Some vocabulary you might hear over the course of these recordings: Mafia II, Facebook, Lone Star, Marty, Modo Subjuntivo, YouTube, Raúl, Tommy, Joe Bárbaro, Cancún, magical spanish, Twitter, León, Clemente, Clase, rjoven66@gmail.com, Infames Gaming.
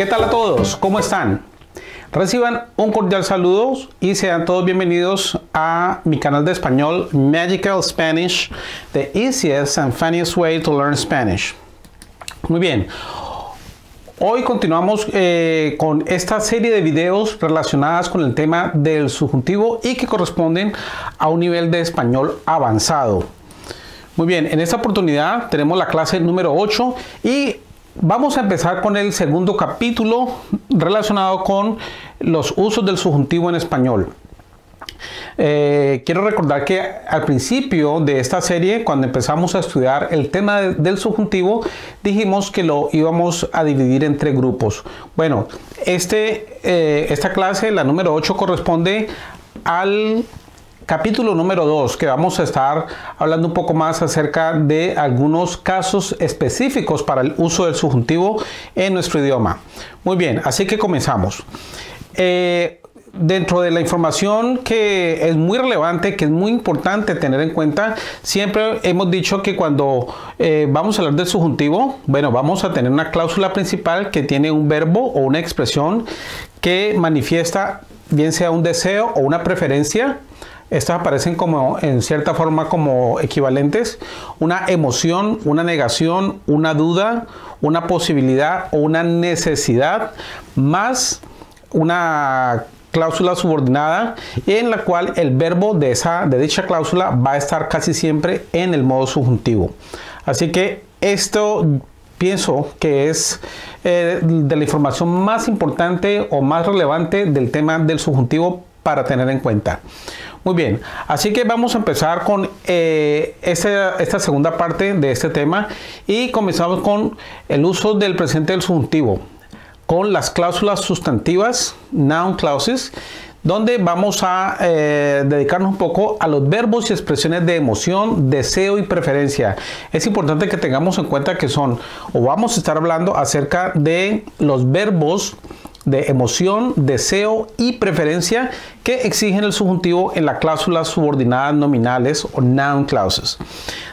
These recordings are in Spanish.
¿Qué tal a todos? ¿Cómo están? Reciban un cordial saludo y sean todos bienvenidos a mi canal de español Magical Spanish, the easiest and funniest way to learn Spanish. Muy bien, hoy continuamos con esta serie de videos relacionadas con el tema del subjuntivo y que corresponden a un nivel de español avanzado. Muy bien, en esta oportunidad tenemos la clase número 8 y vamos a empezar con el segundo capítulo relacionado con los usos del subjuntivo en español. Quiero recordar que al principio de esta serie, cuando empezamos a estudiar el tema del subjuntivo, dijimos que lo íbamos a dividir en tres grupos. Bueno, esta clase, la número 8, corresponde al capítulo número 2, que vamos a estar hablando un poco más acerca de algunos casos específicos para el uso del subjuntivo en nuestro idioma. Muy bien, así que comenzamos. Dentro de la información que es muy relevante, que es muy importante tener en cuenta, siempre hemos dicho que cuando vamos a hablar del subjuntivo, bueno, vamos a tener una cláusula principal que tiene un verbo o una expresión que manifiesta bien sea un deseo o una preferencia. Estas aparecen como en cierta forma como equivalentes. Una emoción, una negación, una duda, una posibilidad o una necesidad, más una cláusula subordinada en la cual el verbo de dicha cláusula va a estar casi siempre en el modo subjuntivo. Así que esto pienso que es de la información más importante o más relevante del tema del subjuntivo para tener en cuenta. Muy bien, así que vamos a empezar con esta segunda parte de este tema y comenzamos con el uso del presente del subjuntivo, con las cláusulas sustantivas, noun clauses, donde vamos a dedicarnos un poco a los verbos y expresiones de emoción, deseo y preferencia. Es importante que tengamos en cuenta que vamos a estar hablando acerca de los verbos de emoción, deseo y preferencia que exigen el subjuntivo en la cláusula subordinada nominales o noun clauses.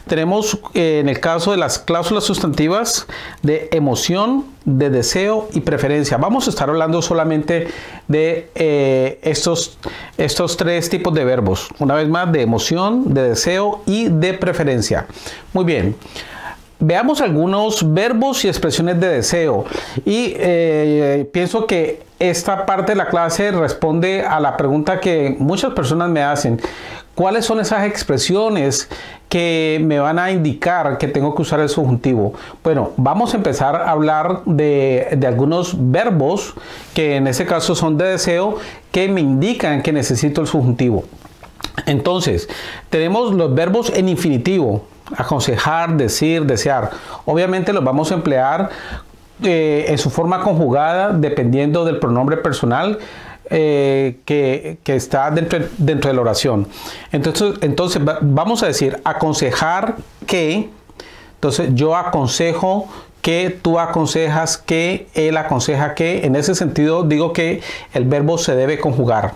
Tenemos en el caso de las cláusulas sustantivas de emoción, de deseo y preferencia. Vamos a estar hablando solamente de estos tres tipos de verbos. Una vez más, de emoción, de deseo y de preferencia. Muy bien. Veamos algunos verbos y expresiones de deseo y pienso que esta parte de la clase responde a la pregunta que muchas personas me hacen. ¿Cuáles son esas expresiones que me van a indicar que tengo que usar el subjuntivo? Bueno, vamos a empezar a hablar de algunos verbos que en este caso son de deseo que me indican que necesito el subjuntivo. Entonces, tenemos los verbos en infinitivo. Aconsejar, decir, desear. Obviamente los vamos a emplear en su forma conjugada dependiendo del pronombre personal que está dentro de la oración. Entonces vamos a decir aconsejar que. Entonces yo aconsejo que, tú aconsejas que, él aconseja que. En ese sentido digo que el verbo se debe conjugar.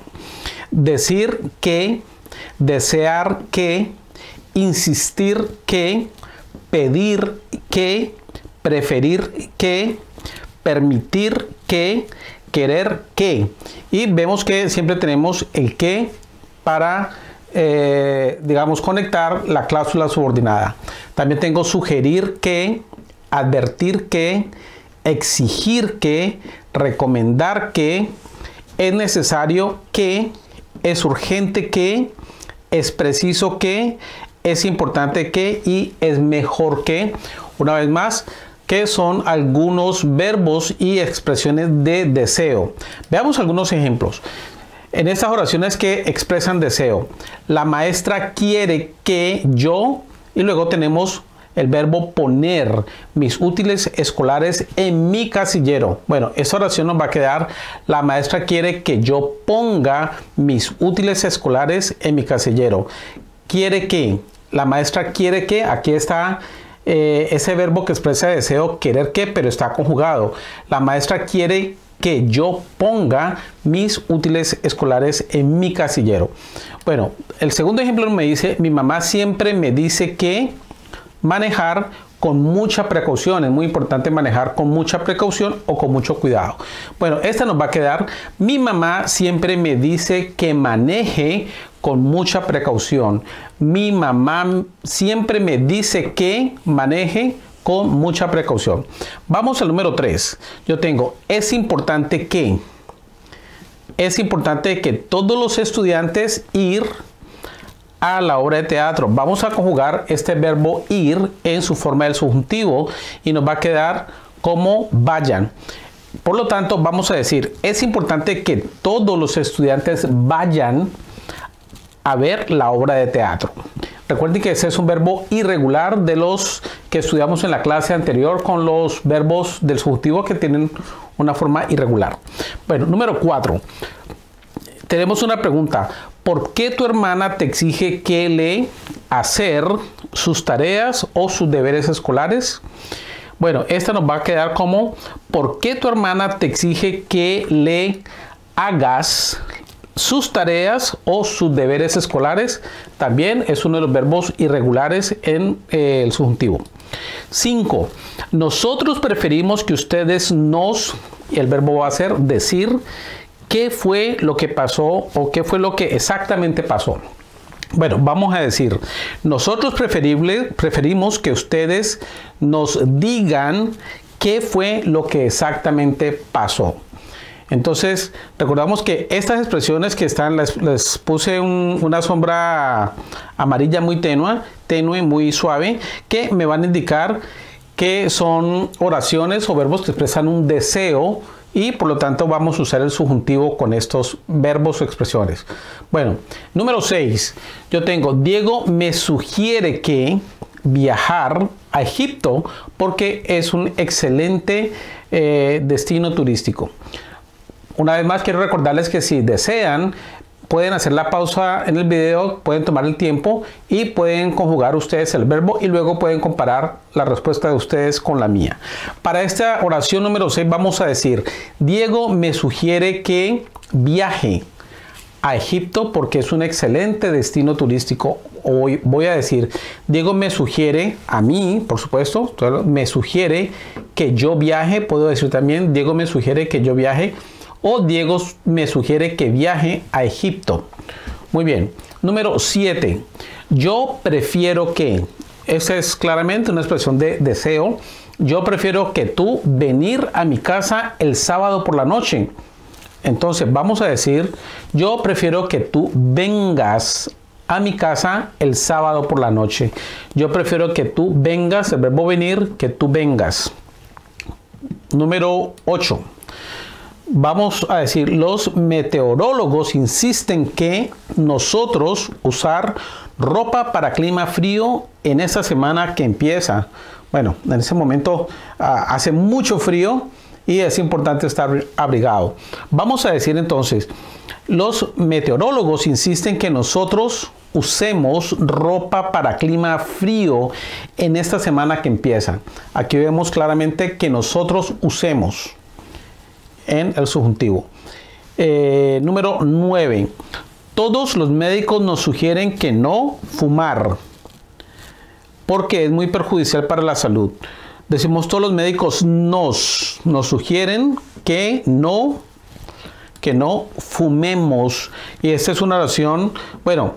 Decir que, desear que, insistir que, pedir que, preferir que, permitir que, querer que. Y vemos que siempre tenemos el que para, digamos, conectar la cláusula subordinada. También tengo sugerir que, advertir que, exigir que, recomendar que, es necesario que, es urgente que, es preciso que, es importante que y es mejor que. Una vez más, que son algunos verbos y expresiones de deseo. Veamos algunos ejemplos. En estas oraciones que expresan deseo. La maestra quiere que yo, y luego tenemos el verbo poner mis útiles escolares en mi casillero. Bueno, esta oración nos va a quedar. La maestra quiere que yo ponga mis útiles escolares en mi casillero. Quiere que. La maestra quiere que, aquí está ese verbo que expresa deseo, querer que, pero está conjugado. La maestra quiere que yo ponga mis útiles escolares en mi casillero. Bueno, el segundo ejemplo me dice, mi mamá siempre me dice que manejar con mucha precaución. Es muy importante manejar con mucha precaución o con mucho cuidado. Bueno, esta nos va a quedar. Mi mamá siempre me dice que maneje con mucha precaución. Mi mamá siempre me dice que maneje con mucha precaución. Vamos al número 3. Yo tengo, es importante que. Es importante que todos los estudiantes ir a la obra de teatro. Vamos a conjugar este verbo ir en su forma del subjuntivo y nos va a quedar como vayan. Por lo tanto, vamos a decir, es importante que todos los estudiantes vayan a ver la obra de teatro. Recuerden que ese es un verbo irregular de los que estudiamos en la clase anterior con los verbos del subjuntivo que tienen una forma irregular. Bueno, número 4. Tenemos una pregunta. ¿Por qué tu hermana te exige que le hacer sus tareas o sus deberes escolares? Bueno, esta nos va a quedar como ¿por qué tu hermana te exige que le hagas sus tareas o sus deberes escolares? También es uno de los verbos irregulares en el subjuntivo. 5. Nosotros preferimos que ustedes nos, el verbo va a ser decir, qué fue lo que pasó o qué fue lo que exactamente pasó. Bueno, vamos a decir, nosotros preferimos que ustedes nos digan qué fue lo que exactamente pasó. Entonces, recordamos que estas expresiones que están, les puse una sombra amarilla muy tenue, muy suave, que me van a indicar que son oraciones o verbos que expresan un deseo y por lo tanto vamos a usar el subjuntivo con estos verbos o expresiones. Bueno, número 6. Yo tengo, Diego me sugiere que viajar a Egipto porque es un excelente destino turístico. Una vez más, quiero recordarles que si desean, pueden hacer la pausa en el video, pueden tomar el tiempo y pueden conjugar ustedes el verbo y luego pueden comparar la respuesta de ustedes con la mía. Para esta oración número 6 vamos a decir, Diego me sugiere que viaje a Egipto porque es un excelente destino turístico. Hoy voy a decir, Diego me sugiere a mí, por supuesto, me sugiere que yo viaje. Puedo decir también, Diego me sugiere que yo viaje. O Diego me sugiere que viaje a Egipto. Muy bien. Número 7. Yo prefiero que. Esa es claramente una expresión de deseo. Yo prefiero que tú venir a mi casa el sábado por la noche. Entonces vamos a decir, yo prefiero que tú vengas a mi casa el sábado por la noche. Yo prefiero que tú vengas, el verbo venir, que tú vengas. Número 8. Vamos a decir, los meteorólogos insisten que nosotros usar ropa para clima frío en esta semana que empieza. Bueno, en ese momento hace mucho frío y es importante estar abrigado. Vamos a decir entonces, los meteorólogos insisten que nosotros usemos ropa para clima frío en esta semana que empieza. Aquí vemos claramente que nosotros usemos en el subjuntivo. Número 9. Todos los médicos nos sugieren que no fumar porque es muy perjudicial para la salud. Decimos todos los médicos nos sugieren que no fumemos. Y esta es una oración, bueno,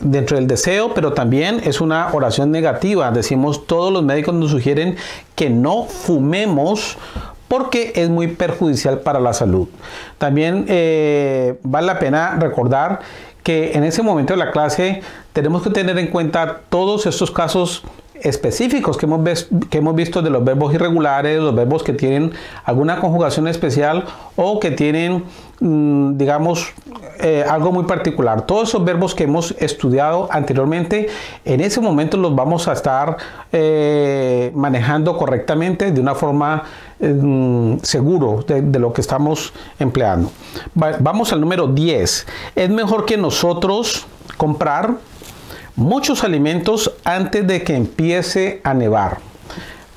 dentro del deseo, pero también es una oración negativa. Decimos todos los médicos nos sugieren que no fumemos porque es muy perjudicial para la salud. También vale la pena recordar que en ese momento de la clase tenemos que tener en cuenta todos estos casos específicos que hemos visto de los verbos irregulares, los verbos que tienen alguna conjugación especial o que tienen, digamos, algo muy particular. Todos esos verbos que hemos estudiado anteriormente, en ese momento los vamos a estar manejando correctamente de una forma seguro de lo que estamos empleando. Vamos al número 10. Es mejor que nosotros comprar muchos alimentos antes de que empiece a nevar.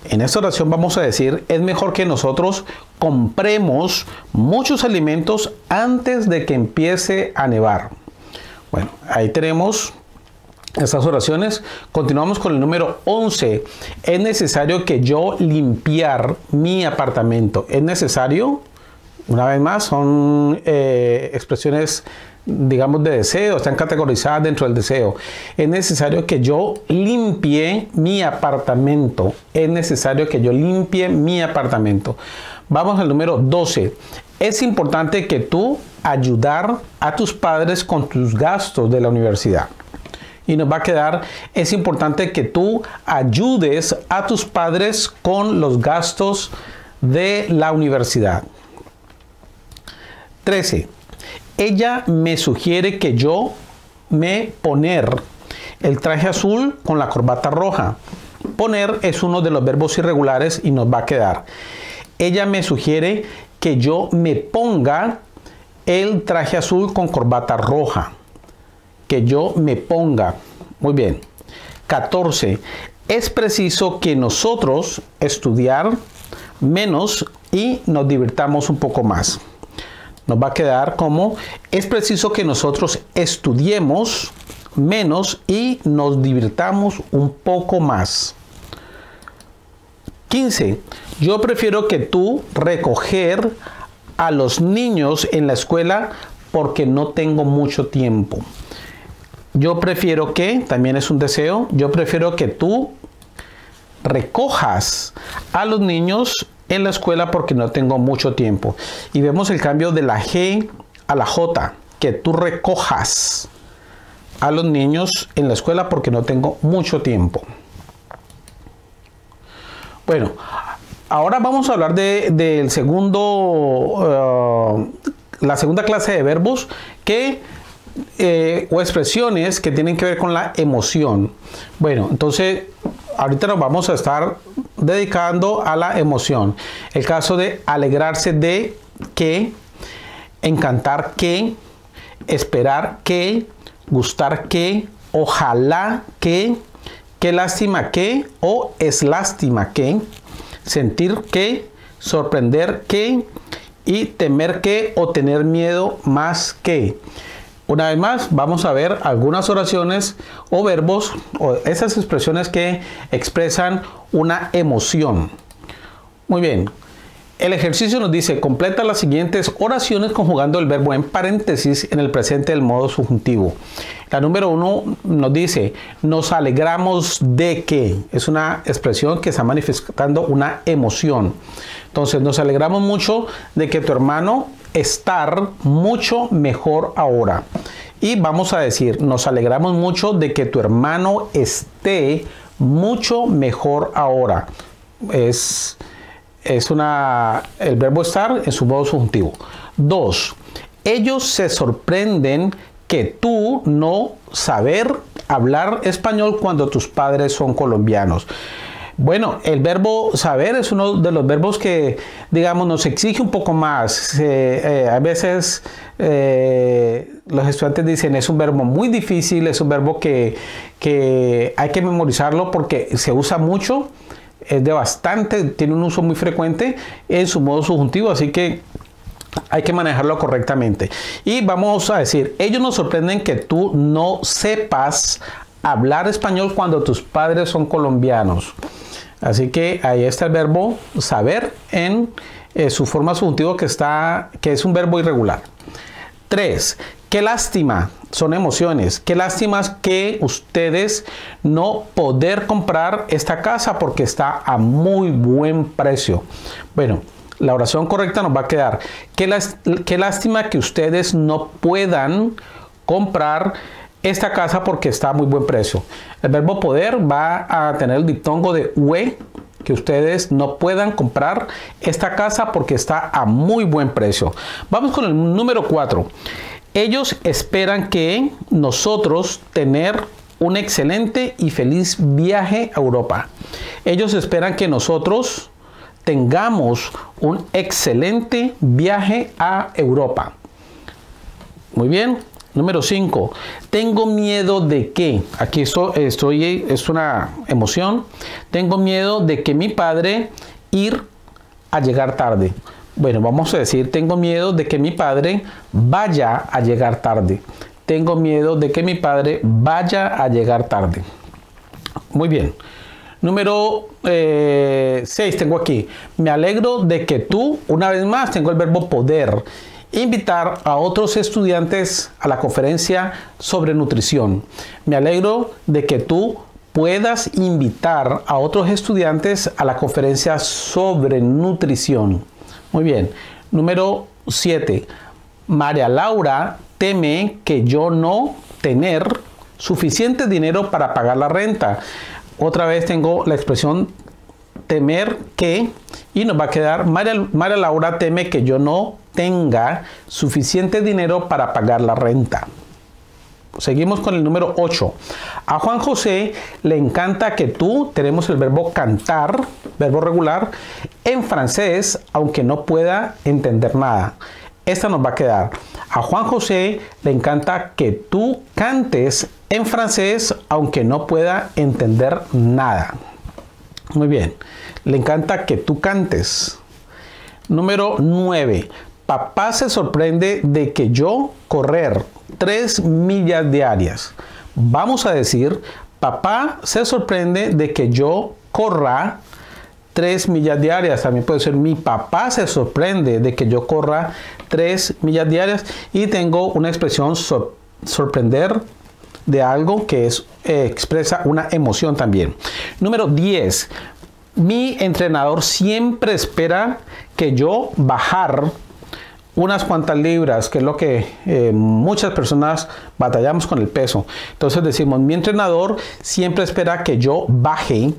En esta oración vamos a decir, es mejor que nosotros compremos muchos alimentos antes de que empiece a nevar. Bueno, ahí tenemos estas oraciones. Continuamos con el número 11. Es necesario que yo limpiar mi apartamento. Es necesario, una vez más, son expresiones, digamos, de deseo, están categorizadas dentro del deseo. Es necesario que yo limpie mi apartamento. Es necesario que yo limpie mi apartamento. Vamos al número 12. Es importante que tú ayudar a tus padres con tus gastos de la universidad. Y nos va a quedar, es importante que tú ayudes a tus padres con los gastos de la universidad. 13. Ella me sugiere que yo me poner el traje azul con la corbata roja. Poner es uno de los verbos irregulares y nos va a quedar. Ella me sugiere que yo me ponga el traje azul con corbata roja. Que yo me ponga. Muy bien. 14. Es preciso que nosotros estudiar menos y nos divirtamos un poco más. Nos va a quedar como es preciso que nosotros estudiemos menos y nos divirtamos un poco más. 15. Yo prefiero que tú recoger a los niños en la escuela porque no tengo mucho tiempo. Yo prefiero que, también es un deseo, yo prefiero que tú recojas a los niños en la escuela porque no tengo mucho tiempo. Y vemos el cambio de la G a la J, que tú recojas a los niños en la escuela porque no tengo mucho tiempo. Bueno, ahora vamos a hablar del segundo, la segunda clase de verbos o expresiones que tienen que ver con la emoción. Bueno, entonces ahorita nos vamos a estar dedicando a la emoción. El caso de alegrarse de que, encantar que, esperar que, gustar que, ojalá que lástima que o es lástima que, sentir que, sorprender que y temer que o tener miedo más que. Una vez más, vamos a ver algunas oraciones o verbos o esas expresiones que expresan una emoción. Muy bien. El ejercicio nos dice, completa las siguientes oraciones conjugando el verbo en paréntesis en el presente del modo subjuntivo. La número 1 nos dice, nos alegramos de que. Es una expresión que está manifestando una emoción. Entonces, nos alegramos mucho de que tu hermano estar mucho mejor ahora. Y vamos a decir, nos alegramos mucho de que tu hermano esté mucho mejor ahora. El verbo estar en su modo subjuntivo. 2. Ellos se sorprenden que tú no saber hablar español cuando tus padres son colombianos. Bueno, el verbo saber es uno de los verbos que, digamos, nos exige un poco más. A veces los estudiantes dicen, es un verbo muy difícil, es un verbo que hay que memorizarlo porque se usa mucho. Es de bastante, tiene un uso muy frecuente en su modo subjuntivo, así que hay que manejarlo correctamente. Y vamos a decir, ellos nos sorprenden que tú no sepas hablar español cuando tus padres son colombianos. Así que ahí está el verbo saber en su forma subjuntivo que es un verbo irregular. 3. Qué lástima, son emociones. Qué lástima que ustedes no poder comprar esta casa porque está a muy buen precio. Bueno, la oración correcta nos va a quedar. Qué lástima que ustedes no puedan comprar esta casa porque está a muy buen precio. El verbo poder va a tener el diptongo de UE, que ustedes no puedan comprar esta casa porque está a muy buen precio. Vamos con el número 4. Ellos esperan que nosotros tener un excelente y feliz viaje a Europa. Ellos esperan que nosotros tengamos un excelente viaje a Europa. Muy bien. Número 5. Tengo miedo de que. Aquí es una emoción. Tengo miedo de que mi padre ir a llegar tarde. Bueno, vamos a decir, tengo miedo de que mi padre vaya a llegar tarde. tengo miedo de que mi padre vaya a llegar tarde. Muy bien. Número 6 tengo aquí. Me alegro de que tú, una vez más, tengo el verbo poder, invitar a otros estudiantes a la conferencia sobre nutrición. Me alegro de que tú puedas invitar a otros estudiantes a la conferencia sobre nutrición. Muy bien. Número 7. María Laura teme que yo no tener suficiente dinero para pagar la renta. Otra vez tengo la expresión temer que, y nos va a quedar María Laura teme que yo no tenga suficiente dinero para pagar la renta. Seguimos con el número 8. A Juan José le encanta que tú, tenemos el verbo cantar, verbo regular, en francés, aunque no pueda entender nada. Esta nos va a quedar. A Juan José le encanta que tú cantes en francés, aunque no pueda entender nada. Muy bien. Le encanta que tú cantes. Número 9. Papá se sorprende de que yo correr 3 millas diarias. Vamos a decir, papá se sorprende de que yo corra 3 millas diarias. También puede ser, mi papá se sorprende de que yo corra 3 millas diarias. Y tengo una expresión sorprender de algo que es, expresa una emoción también. Número 10. Mi entrenador siempre espera que yo bajar unas cuantas libras, que es lo que muchas personas batallamos con el peso. Entonces decimos, mi entrenador siempre espera que yo baje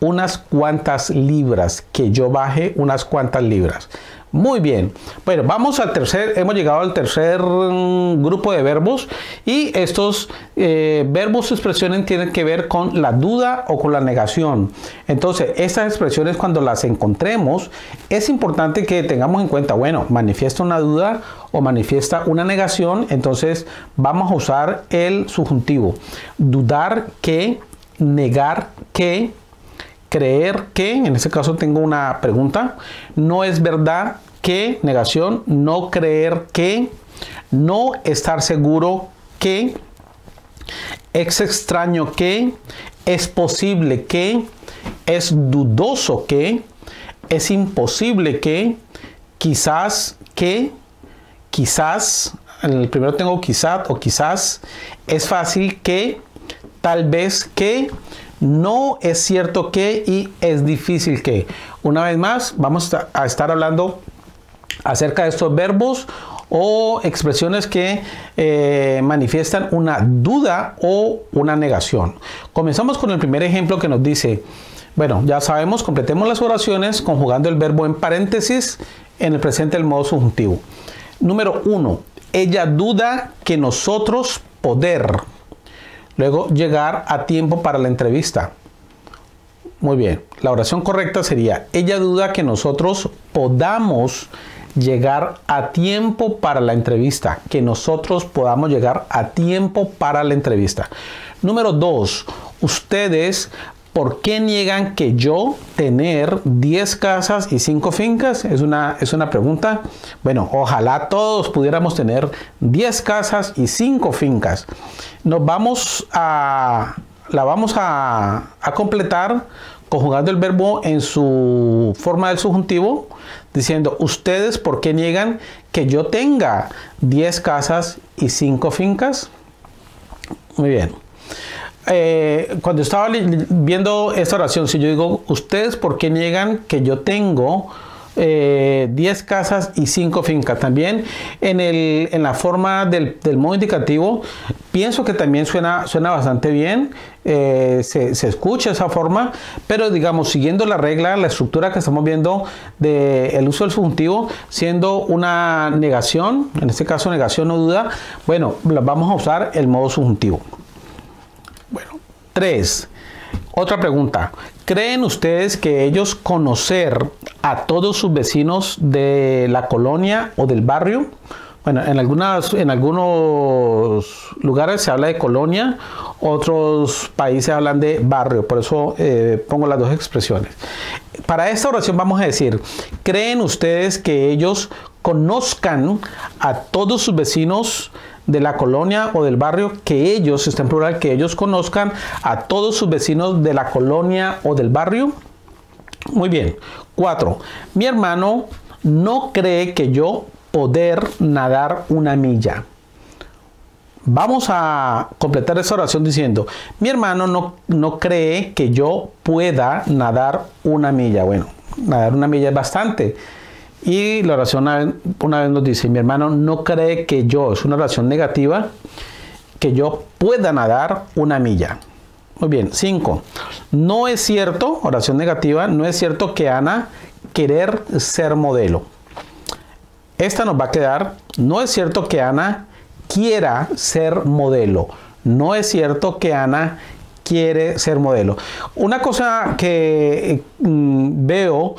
unas cuantas libras, que yo baje unas cuantas libras. Muy bien. Bueno, vamos al tercer, hemos llegado al tercer grupo de verbos, y estos verbos o expresiones tienen que ver con la duda o con la negación. Entonces, estas expresiones cuando las encontremos, es importante que tengamos en cuenta, bueno, manifiesta una duda o manifiesta una negación, entonces vamos a usar el subjuntivo. Dudar que, negar que, creer que, en este caso tengo una pregunta, no es verdad que, negación, no creer que, no estar seguro que, es extraño que, es posible que, es dudoso que, es imposible que, quizás que, quizás, en el primero tengo quizás o quizás, es fácil que, tal vez que, no es cierto que, y es difícil que. Una vez más, vamos a estar hablando acerca de estos verbos o expresiones que manifiestan una duda o una negación. Comenzamos con el primer ejemplo que nos dice, bueno, ya sabemos, completemos las oraciones conjugando el verbo en paréntesis en el presente del modo subjuntivo. Número 1. Ella duda que nosotros poder. Luego, llegar a tiempo para la entrevista. Muy bien. La oración correcta sería, ella duda que nosotros podamos llegar a tiempo para la entrevista. Que nosotros podamos llegar a tiempo para la entrevista. Número 2. Ustedes, ¿por qué niegan que yo tener 10 casas y 5 fincas? Es una pregunta. Bueno, ojalá todos pudiéramos tener 10 casas y 5 fincas. Nos vamos a, la vamos a completar conjugando el verbo en su forma del subjuntivo, diciendo, ¿ustedes por qué niegan que yo tenga 10 casas y 5 fincas? Muy bien. Cuando estaba viendo esta oración, si yo digo, ¿ustedes por qué niegan que yo tengo 10 casas y 5 fincas? También en la forma del modo indicativo, pienso que también suena bastante bien, se escucha esa forma, pero digamos, siguiendo la regla, la estructura que estamos viendo del uso del subjuntivo, siendo una negación, en este caso negación o duda, bueno, vamos a usar el modo subjuntivo. 3. Otra pregunta. ¿Creen ustedes que ellos conocer a todos sus vecinos de la colonia o del barrio? Bueno, en algunos lugares se habla de colonia, otros países hablan de barrio, por eso pongo las dos expresiones. Para esta oración vamos a decir, ¿creen ustedes que ellos conozcan a todos sus vecinos de la colonia o del barrio, que ellos, está en plural, que ellos conozcan a todos sus vecinos de la colonia o del barrio. Muy bien. 4. Mi hermano no cree que yo poder nadar una milla. Vamos a completar esta oración diciendo, mi hermano no cree que yo pueda nadar una milla. Bueno, nadar una milla es bastante. Y la oración una vez nos dice, mi hermano no cree que yo, es una oración negativa, que yo pueda nadar una milla. Muy bien. 5. No es cierto, oración negativa, no es cierto que Ana querer ser modelo. Esta nos va a quedar, no es cierto que Ana quiera ser modelo. No es cierto que Ana quiere ser modelo. Una cosa que veo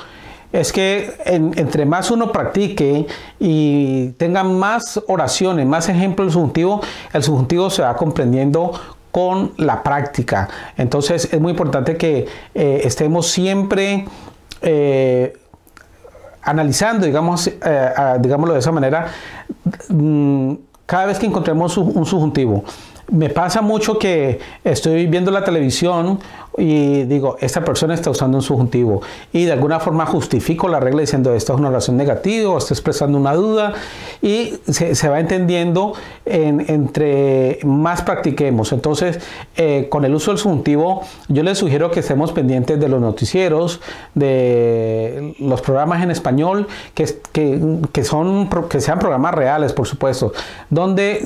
es que entre más uno practique y tenga más oraciones, más ejemplos del subjuntivo, el subjuntivo se va comprendiendo con la práctica. Entonces es muy importante que estemos siempre analizando, digamos, digámoslo de esa manera, cada vez que encontremos un subjuntivo. Me pasa mucho que estoy viendo la televisión y digo, esta persona está usando un subjuntivo, y de alguna forma justifico la regla diciendo, esta es una oración negativa, o está expresando una duda, y se va entendiendo entre más practiquemos. Entonces, con el uso del subjuntivo, yo les sugiero que estemos pendientes de los noticieros, de los programas en español, que sean programas reales, por supuesto, donde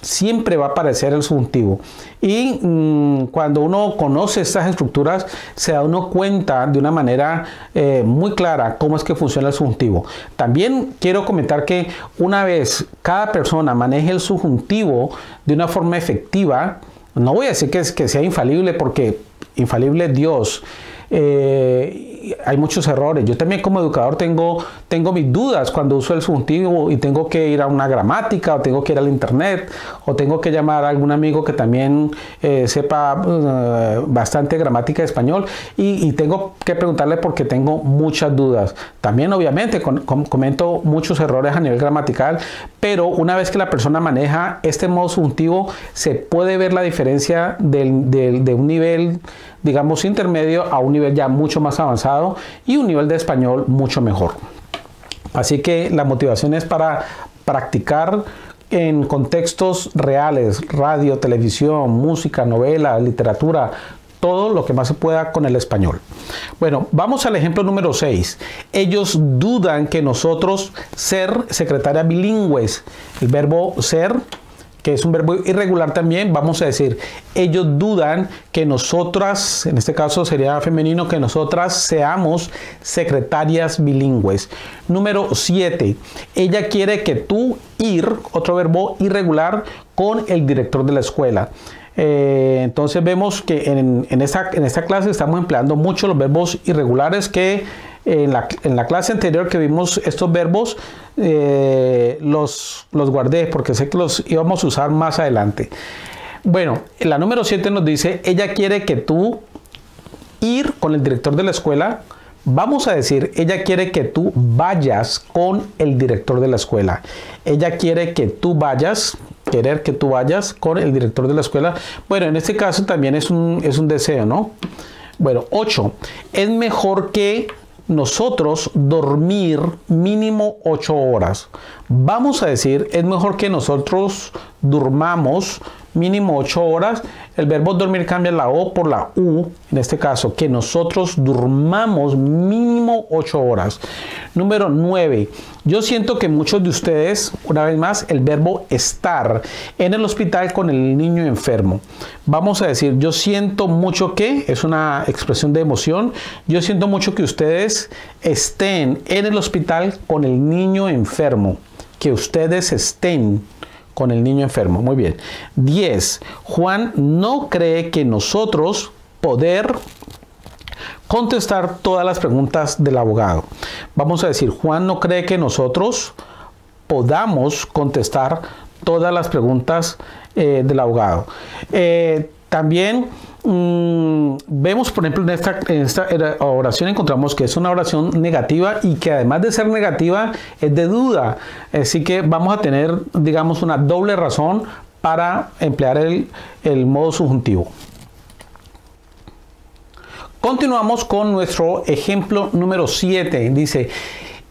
siempre va a aparecer el subjuntivo. Y cuando uno conoce estas estructuras, se da uno cuenta de una manera muy clara cómo es que funciona el subjuntivo. También quiero comentar que una vez cada persona maneje el subjuntivo de una forma efectiva, no voy a decir que sea infalible, porque infalible es Dios. Hay muchos errores. Yo también como educador tengo mis dudas cuando uso el subjuntivo y tengo que ir a una gramática, o tengo que ir al internet, o tengo que llamar a algún amigo que también sepa bastante gramática de español, y tengo que preguntarle porque tengo muchas dudas. También obviamente comento muchos errores a nivel gramatical, pero una vez que la persona maneja este modo subjuntivo, se puede ver la diferencia de un nivel, digamos, intermedio a un nivel ya mucho más avanzado y un nivel de español mucho mejor. Así que la motivación es para practicar en contextos reales: radio, televisión, música, novela, literatura, todo lo que más se pueda con el español. Bueno, vamos al ejemplo número 6. Ellos dudan que nosotros ser secretarias bilingües. El verbo ser, que es un verbo irregular también, vamos a decir, ellos dudan que nosotras, en este caso sería femenino, que nosotras seamos secretarias bilingües. Número 7. Ella quiere que tú ir, otro verbo irregular, con el director de la escuela. Entonces vemos que en esta clase estamos empleando mucho los verbos irregulares, que en la clase anterior que vimos estos verbos los guardé porque sé que los íbamos a usar más adelante. Bueno, la número 7 nos dice, ella quiere que tú ir con el director de la escuela. Vamos a decir, ella quiere que tú vayas con el director de la escuela. Ella quiere que tú vayas, querer que tú vayas con el director de la escuela. Bueno, en este caso también es un deseo, ¿no? Bueno, 8. Es mejor que nosotros dormir mínimo 8 horas. Vamos a decir, es mejor que nosotros durmamos mínimo 8 horas. El verbo dormir cambia la O por la U. En este caso, que nosotros durmamos mínimo 8 horas. Número 9. Yo siento que muchos de ustedes, una vez más, el verbo estar en el hospital con el niño enfermo. Vamos a decir, yo siento mucho que, es una expresión de emoción, yo siento mucho que ustedes estén en el hospital con el niño enfermo. Que ustedes estén con el niño enfermo. Muy bien. 10. Juan no cree que nosotros poder contestar todas las preguntas del abogado. Vamos a decir, Juan no cree que nosotros podamos contestar todas las preguntas del abogado. También vemos, por ejemplo, en esta oración encontramos que es una oración negativa y que además de ser negativa es de duda. Así que vamos a tener, digamos, una doble razón para emplear el modo subjuntivo. Continuamos con nuestro ejemplo número 7. Dice,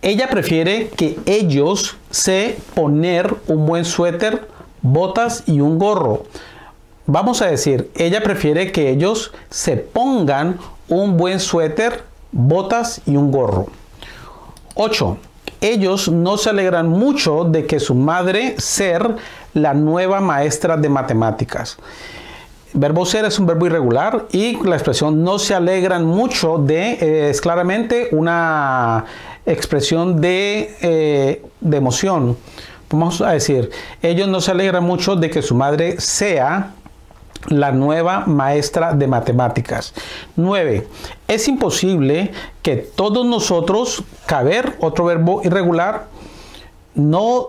ella prefiere que ellos se poner un buen suéter, botas y un gorro. Vamos a decir, ella prefiere que ellos se pongan un buen suéter, botas y un gorro. 8. Ellos no se alegran mucho de que su madre ser la nueva maestra de matemáticas. Verbo ser es un verbo irregular y la expresión no se alegran mucho de es claramente una expresión de emoción. Vamos a decir, ellos no se alegran mucho de que su madre sea la nueva maestra de matemáticas. 9. Es imposible que todos nosotros, caber, otro verbo irregular, no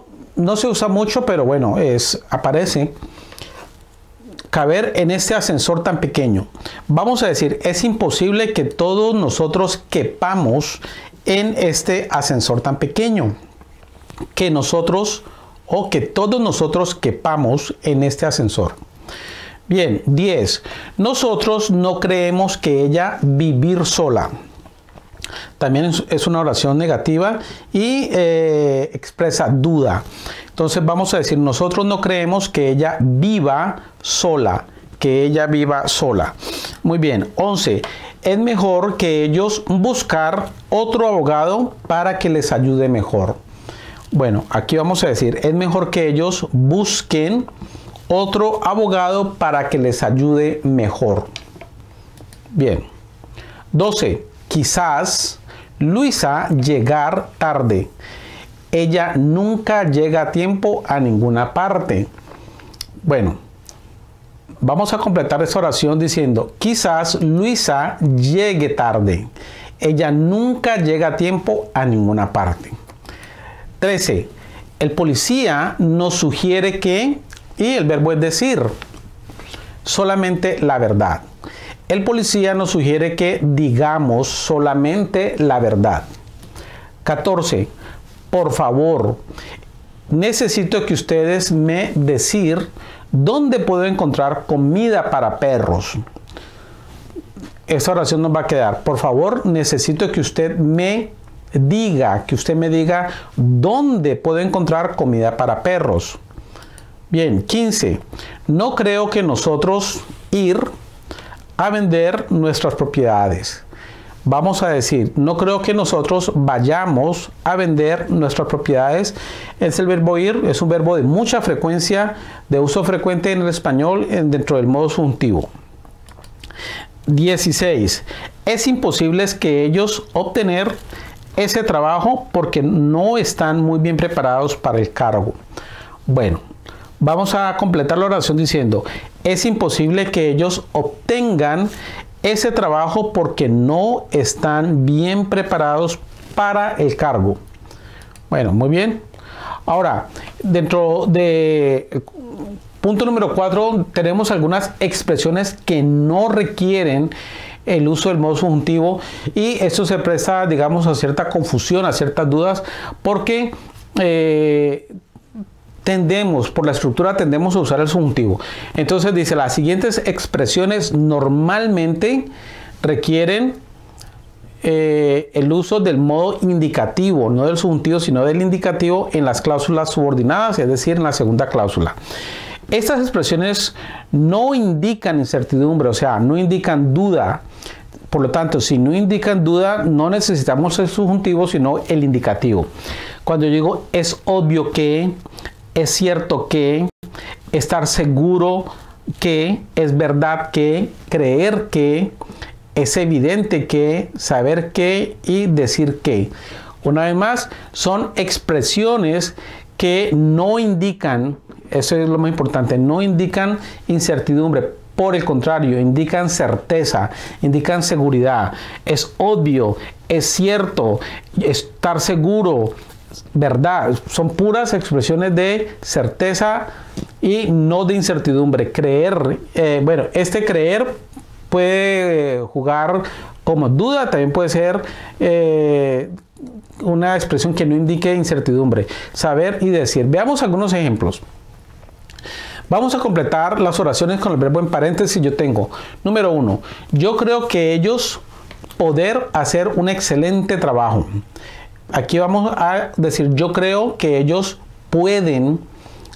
se usa mucho, pero bueno, aparece. Caber en este ascensor tan pequeño. Vamos a decir, es imposible que todos nosotros quepamos en este ascensor tan pequeño. Que nosotros, o que todos nosotros quepamos en este ascensor. Bien, 10. Nosotros no creemos que ella vivir sola. También es una oración negativa y expresa duda. Entonces vamos a decir, nosotros no creemos que ella viva sola. Que ella viva sola. Muy bien. 11. Es mejor que ellos buscar otro abogado para que les ayude mejor. Bueno, aquí vamos a decir, es mejor que ellos busquen otro abogado para que les ayude mejor. Bien. 12. Quizás Luisa llegar tarde. Ella nunca llega a tiempo a ninguna parte. Bueno, vamos a completar esta oración diciendo, quizás Luisa llegue tarde. Ella nunca llega a tiempo a ninguna parte. 13. El policía nos sugiere que, y el verbo es decir, solamente la verdad. El policía nos sugiere que digamos solamente la verdad. 14. Por favor, necesito que ustedes me decir dónde puedo encontrar comida para perros. Esta oración nos va a quedar. Por favor, necesito que usted me diga, dónde puedo encontrar comida para perros. Bien, 15. No creo que nosotros ir a vender nuestras propiedades. Vamos a decir, no creo que nosotros vayamos a vender nuestras propiedades. Es el verbo ir, es un verbo de mucha frecuencia, de uso frecuente en el español dentro del modo subjuntivo. 16. Es imposible que ellos obtener ese trabajo porque no están muy bien preparados para el cargo. Bueno, vamos a completar la oración diciendo, es imposible que ellos obtengan ese trabajo porque no están bien preparados para el cargo. Bueno, muy bien. Ahora, dentro de punto número 4, tenemos algunas expresiones que no requieren el uso del modo subjuntivo y esto se presta, digamos, a cierta confusión, a ciertas dudas, porque tendemos, por la estructura, tendemos a usar el subjuntivo. Entonces dice, las siguientes expresiones normalmente requieren el uso del modo indicativo, no del subjuntivo, sino del indicativo en las cláusulas subordinadas, es decir, en la segunda cláusula. Estas expresiones no indican incertidumbre, o sea, no indican duda. Por lo tanto, si no indican duda, no necesitamos el subjuntivo, sino el indicativo. Cuando yo digo, es obvio que, es cierto que, estar seguro que, es verdad que, creer que, es evidente que, saber que y decir que. Una vez más, son expresiones que no indican, eso es lo más importante, no indican incertidumbre. Por el contrario, indican certeza, indican seguridad. Es obvio, es cierto, estar seguro, verdad. Son puras expresiones de certeza, y no de incertidumbre. Creer, bueno, este creer puede jugar como duda, también puede ser una expresión que no indique incertidumbre. Saber y decir. Veamos algunos ejemplos. Vamos a completar las oraciones con el verbo en paréntesis. Yo tengo, número 1, yo creo que ellos poder hacer un excelente trabajo. Aquí vamos a decir, yo creo que ellos pueden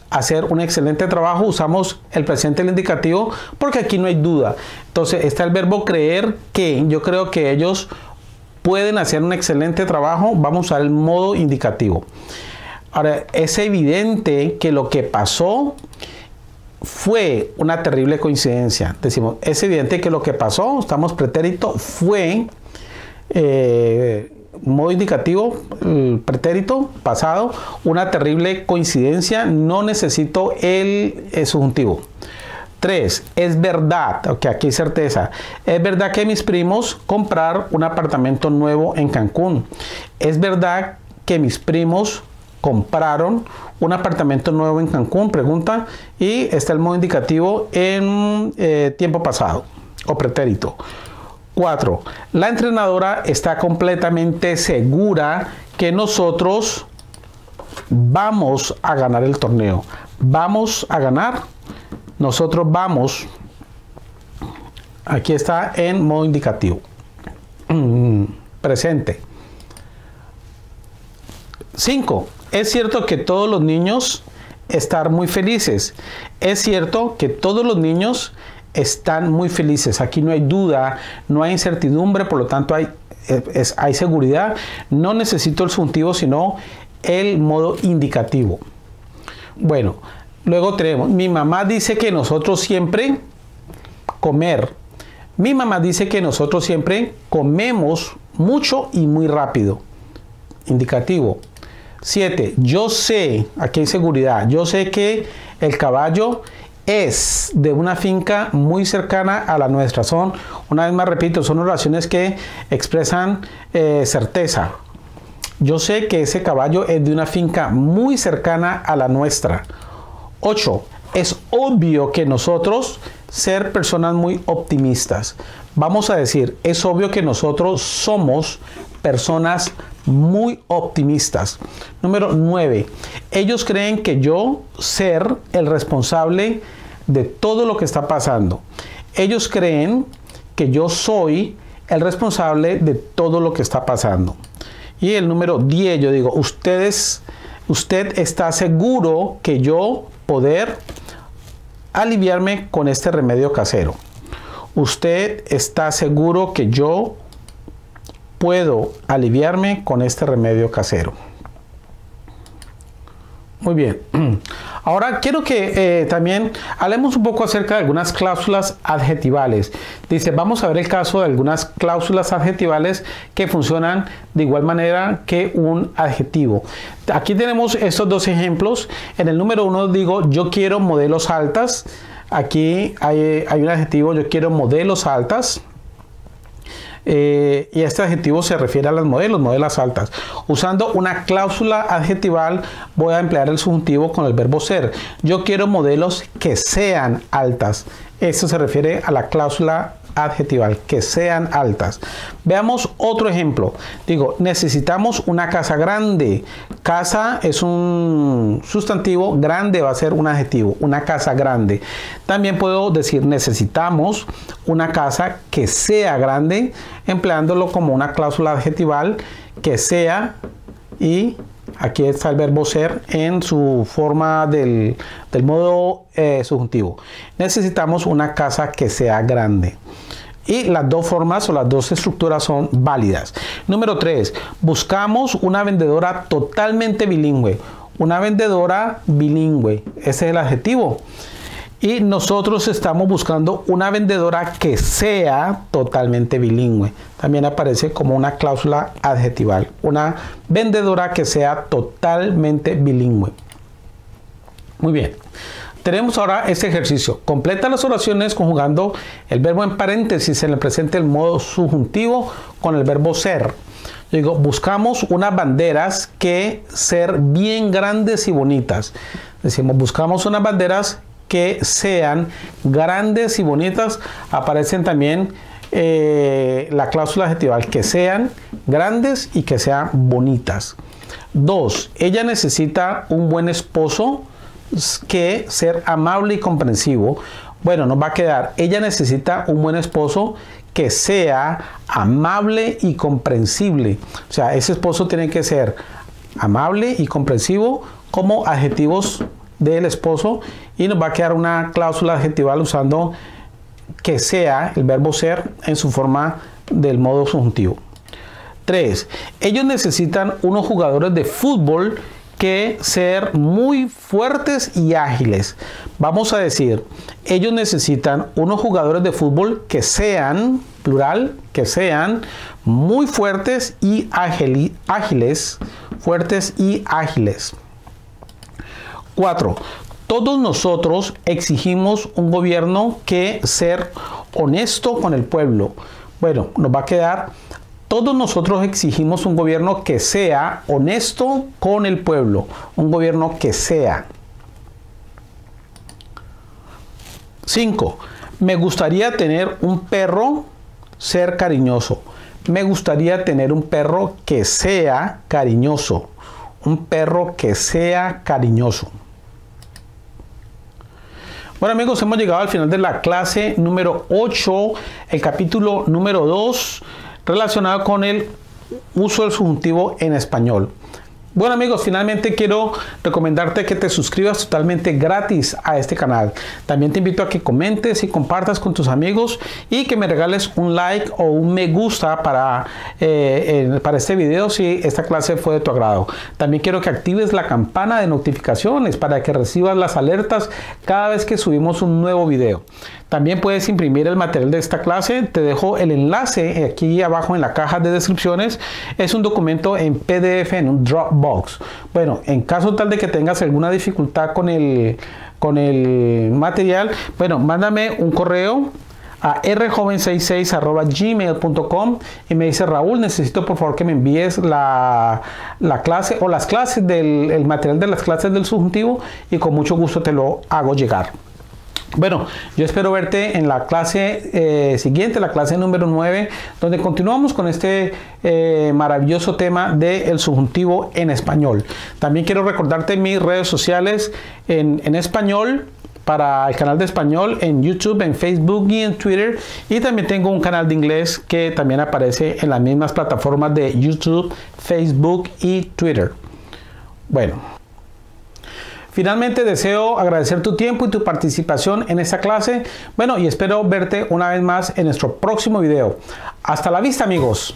hacer un excelente trabajo. Usamos el presente del indicativo porque aquí no hay duda. Entonces está el verbo creer que. Yo creo que ellos pueden hacer un excelente trabajo. Vamos al modo indicativo. Ahora, es evidente que lo que pasó fue una terrible coincidencia. Decimos, es evidente que lo que pasó, estamos pretérito, fue, modo indicativo, pretérito, pasado, una terrible coincidencia, no necesito el subjuntivo. 3. Es verdad, ok, aquí hay certeza. Es verdad que mis primos compraron un apartamento nuevo en Cancún. Es verdad que mis primos compraron un apartamento nuevo en Cancún, pregunta, y está el modo indicativo en tiempo pasado o pretérito. 4. La entrenadora está completamente segura que nosotros vamos a ganar el torneo. Vamos a ganar, nosotros vamos. Aquí está en modo indicativo. Presente. 5. Es cierto que todos los niños están muy felices. Es cierto que todos los niños están muy felices. Aquí no hay duda, no hay incertidumbre, por lo tanto hay seguridad. No necesito el subjuntivo, sino el modo indicativo. Bueno, luego tenemos, mi mamá dice que nosotros siempre comer. Mi mamá dice que nosotros siempre comemos mucho y muy rápido. Indicativo. 7. Yo sé, aquí hay seguridad, yo sé que el caballo es de una finca muy cercana a la nuestra. Son, una vez más repito, son oraciones que expresan certeza. Yo sé que ese caballo es de una finca muy cercana a la nuestra. 8. Es obvio que nosotros ser personas muy optimistas. Vamos a decir, es obvio que nosotros somos personas muy optimistas. Número 9. Ellos creen que yo ser el responsable de todo lo que está pasando. Ellos creen que yo soy el responsable de todo lo que está pasando. Y el número 10, yo digo, usted está seguro que yo poder aliviarme con este remedio casero. Usted está seguro que yo puedo aliviarme con este remedio casero. Muy bien. Ahora quiero que también hablemos un poco acerca de algunas cláusulas adjetivales. Dice, vamos a ver el caso de algunas cláusulas adjetivales que funcionan de igual manera que un adjetivo. Aquí tenemos estos dos ejemplos. En el número 1 digo, yo quiero modelos altas. Aquí hay un adjetivo, yo quiero modelos altas. Y este adjetivo se refiere a las modelos altas. Usando una cláusula adjetival voy a emplear el subjuntivo con el verbo ser. Yo quiero modelos que sean altas. Esto se refiere a la cláusula adjetival, que sean altas. Veamos otro ejemplo. Digo, necesitamos una casa grande. Casa es un sustantivo, grande va a ser un adjetivo, una casa grande. También puedo decir necesitamos una casa que sea grande, empleándolo como una cláusula adjetival, que sea, y aquí está el verbo ser en su forma del modo subjuntivo. Necesitamos una casa que sea grande. Y las dos formas o las dos estructuras son válidas. Número 3. Buscamos una vendedora totalmente bilingüe. Una vendedora bilingüe. Ese es el adjetivo. Y nosotros estamos buscando una vendedora que sea totalmente bilingüe. También aparece como una cláusula adjetival. Una vendedora que sea totalmente bilingüe. Muy bien. Tenemos ahora este ejercicio. Completa las oraciones conjugando el verbo en paréntesis en el presente del modo subjuntivo con el verbo ser. Yo digo, buscamos unas banderas que ser bien grandes y bonitas. Decimos, buscamos unas banderas que sean grandes y bonitas. Aparecen también la cláusula adjetival, que sean grandes y que sean bonitas. 2. Ella necesita un buen esposo que ser amable y comprensivo. Bueno, nos va a quedar, ella necesita un buen esposo que sea amable y comprensible. O sea, ese esposo tiene que ser amable y comprensivo como adjetivos del esposo, y nos va a quedar una cláusula adjetival usando que sea, el verbo ser, en su forma del modo subjuntivo. 3. Ellos necesitan unos jugadores de fútbol que ser muy fuertes y ágiles. Vamos a decir, ellos necesitan unos jugadores de fútbol que sean, plural, que sean muy fuertes y ágiles, fuertes y ágiles. 4. Todos nosotros exigimos un gobierno que ser honesto con el pueblo. Bueno, nos va a quedar, todos nosotros exigimos un gobierno que sea honesto con el pueblo. Un gobierno que sea. 5. Me gustaría tener un perro ser cariñoso. Me gustaría tener un perro que sea cariñoso. Un perro que sea cariñoso. Bueno amigos, hemos llegado al final de la clase número 8, el capítulo número 2. Relacionado con el uso del subjuntivo en español. Bueno amigos, finalmente quiero recomendarte que te suscribas totalmente gratis a este canal. También te invito a que comentes y compartas con tus amigos y que me regales un like o un me gusta para este video si esta clase fue de tu agrado. También quiero que actives la campana de notificaciones para que recibas las alertas cada vez que subimos un nuevo video. También puedes imprimir el material de esta clase. Te dejo el enlace aquí abajo en la caja de descripciones. Es un documento en PDF en un Dropbox. Bueno, en caso tal de que tengas alguna dificultad con el material, bueno, mándame un correo a rjoven66@gmail.com y me dice: Raúl, necesito por favor que me envíes la clase o las clases el material de las clases del subjuntivo, y con mucho gusto te lo hago llegar. Bueno, yo espero verte en la clase siguiente, la clase número 9, donde continuamos con este maravilloso tema del subjuntivo en español. También quiero recordarte mis redes sociales en español, para el canal de español en YouTube, en Facebook y en Twitter. Y también tengo un canal de inglés que también aparece en las mismas plataformas de YouTube, Facebook y Twitter. Bueno. Finalmente, deseo agradecer tu tiempo y tu participación en esta clase. Bueno, y espero verte una vez más en nuestro próximo video. Hasta la vista, amigos.